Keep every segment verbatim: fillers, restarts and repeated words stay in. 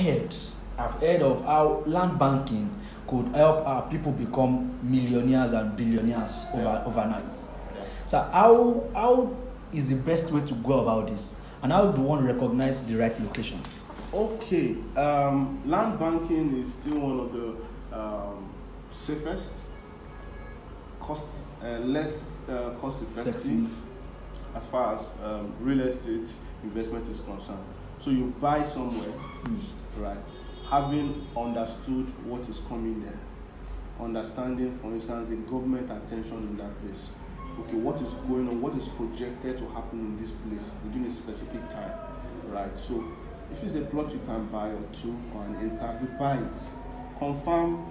heard, I've heard of how land banking could help our people become millionaires and billionaires over, yeah. overnight. Yeah. So how, how is the best way to go about this? And how do one recognize the right location? Okay, um, land banking is still one of the um, safest, cost uh, less uh, cost effective, effective as far as um, real estate investment is concerned. So you buy somewhere, mm. right? Having understood what is coming there, understanding, for instance, the government attention in that place. Okay, what is going on? What is projected to happen in this place within a specific time, right? So if it's a plot you can buy or two or an acre, you buy it. Confirm,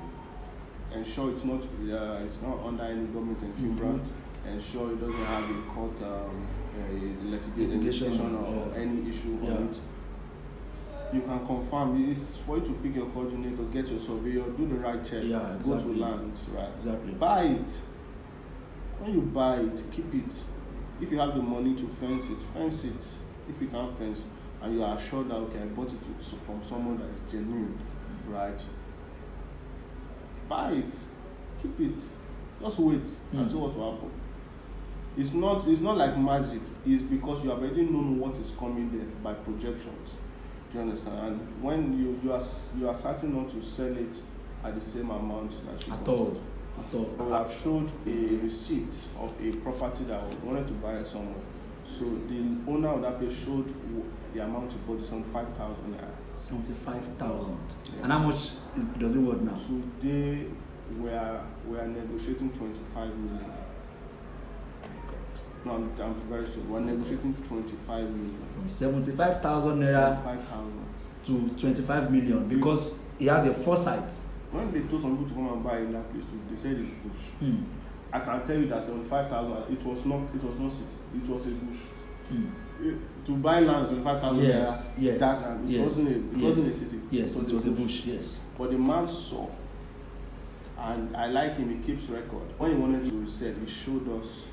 ensure it's not uh, it's not under any government encumbrance. Mm-hmm. Ensure it doesn't have a court um, a litigation, litigation or yeah. any issue yeah. on it. You can confirm. It's for you to pick your coordinator, get your surveyor, do the right check, yeah, exactly. go to land, right? Exactly. Buy it. When you buy it, keep it. If you have the money to fence it, fence it. If you can't fence, and you are assured that, okay, I bought it to, from someone that is genuine, right? Buy it, keep it. Just wait mm. and see what will happen. It's not, it's not like magic. It's because you have already known what is coming there by projections. Do you understand? And when you, you are you are certain not to sell it at the same amount that you at all. At all. I've showed a receipt of a property that I wanted to buy somewhere. So the owner of that place showed the amount to bought, seventy-five thousand naira. Seventy-five thousand. Yes. And how much is, does it worth now? Today we are we are negotiating twenty-five million. No, I'm, I'm very sure. We're negotiating twenty-five million. From seventy-five thousand naira to twenty-five million because he has a foresight. When they told some people to come and buy in that place, they said it's bush. Hmm. I can tell you that seventy-five thousand. It was not. It was not six. It was a bush. Hmm. It, to buy land seventy-five thousand. Yes. Naira, yes. That land. It yes, wasn't. A, it yes, wasn't a city. Yes. It was, it was a, bush. a bush. Yes. But the man saw, and I like him. He keeps record. When he wanted to resell, he showed us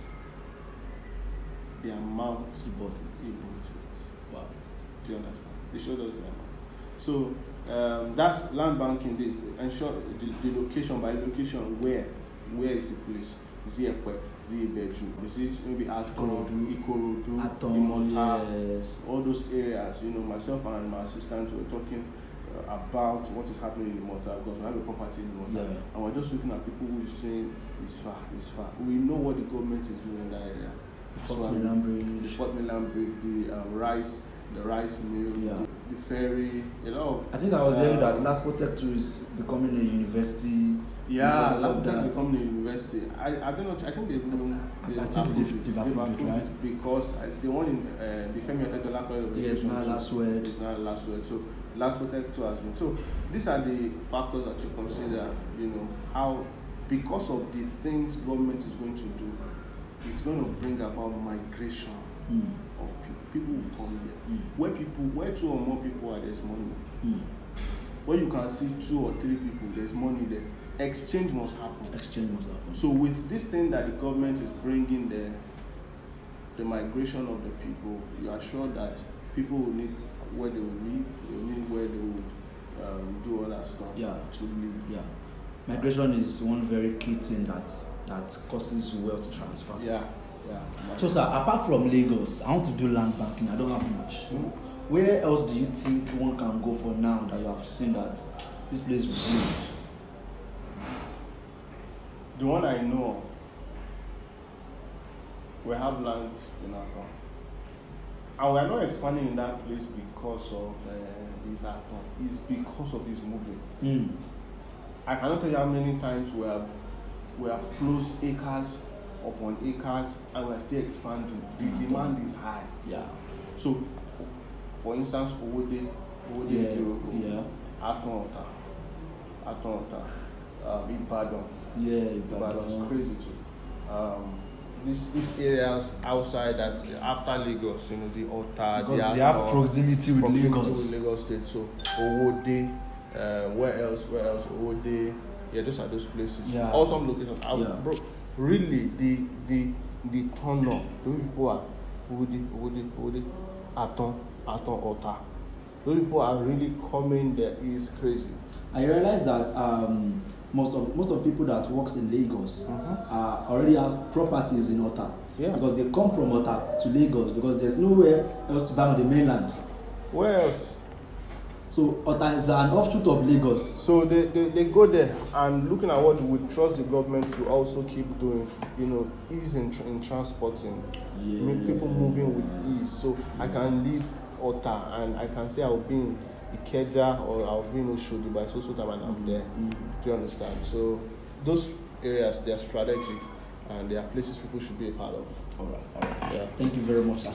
the amount he bought it. He bought it. Wow. Do you understand? He showed us the amount. So um, that's land banking. They ensure the, the location by location where where is the place. Zekwe, Zebju. You see, maybe Ikorodu, Ikorodu, Imoata, all those areas. You know, myself and my assistant were talking uh, about what is happening in Imoata because we have a property in Imoata, yeah. and we're just looking at people who is saying it's far, it's far. We know what the government is doing in that area. Fort so, Milan Bridge, the Fort Milan Bridge, the uh, rice, the rice mill, yeah. the, the ferry, you know. I think I was hearing uh, that LASPOTECT two is becoming a university. Yeah, LASPOTECT is becoming a university. I, I don't know. I think they've been they approved they right? because uh, the one in uh, the family attacked the lack of yes, now last word. It's not last word. So LASPOTECT two has been. So these are the factors that you consider. You know how because of the things government is going to do. It's going to bring about migration mm. of people. People will come here. Mm. Where people, where two or more people are, there's money. Mm. Where you can see two or three people, there's money there. Exchange must happen. Exchange must happen. So with this thing that the government is bringing there, the migration of the people, you are sure that people will need where they will live, they will need where they will um, do all that stuff yeah. to live. Yeah. Migration is one very key thing that that causes wealth transfer. Yeah, yeah. So, sir, apart from Lagos, I want to do land banking. I don't have much. Mm-hmm. Where else do you think one can go for now that you have seen that this place will build? The one I know of, we have land in our town, and we are not expanding in that place because of uh, his account. It's because of his moving. Mm. I cannot tell you how many times we have we have closed acres upon acres and we are still expanding. The mm-hmm. demand is high. Yeah. So, for instance, Owode, Owode, yeah. yeah. Atan Ota, Atan Ota, uh, Ibadan. Yeah, Ibadan is crazy too. Um, These, these areas outside that after Lagos, you know, the Ota, because the they have Ota, proximity with proximity Lagos. With Lagos State. So, Owode. Uh, where else? Where else? Owode. Yeah, those are those places. Yeah. Or some locations. I yeah. bro, really, the the the corner. Those people are Owode, Owode, Owode, Atan, Atan Ota. Those people are really coming there. It's crazy. I realized that um, most of most of people that works in Lagos mm-hmm. uh, already have properties in Ota. Yeah. Because they come from Ota to Lagos because there's nowhere else to buy on the mainland. Where else? So Ota is an offshoot of Lagos. So they, they, they go there and looking at what we trust the government to also keep doing, you know, ease in, in transporting. Yeah. I mean, people moving with ease. So yeah. I can leave Ota and I can say I'll be in Ikeja or I'll be in Oshodi by so so time and I'm there. Mm-hmm. Do you understand? So those areas, they are strategic and they are places people should be a part of. All right, all right. Yeah. Thank you very much.